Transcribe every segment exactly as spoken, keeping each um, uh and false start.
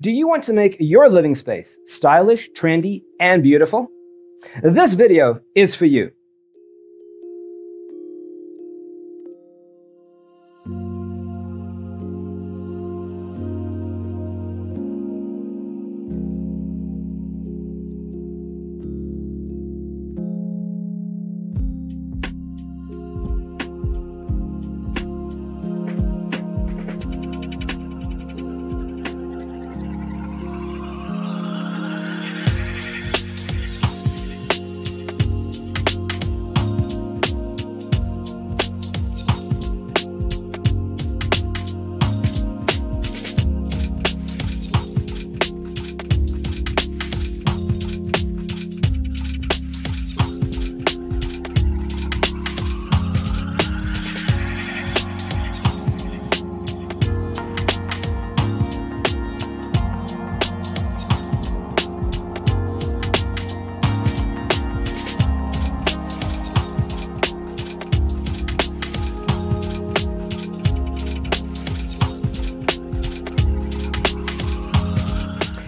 Do you want to make your living space stylish, trendy, and beautiful? This video is for you.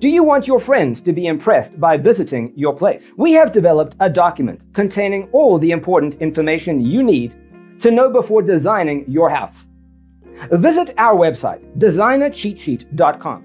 Do you want your friends to be impressed by visiting your place? We have developed a document containing all the important information you need to know before designing your house. Visit our website, designer cheat sheet dot com.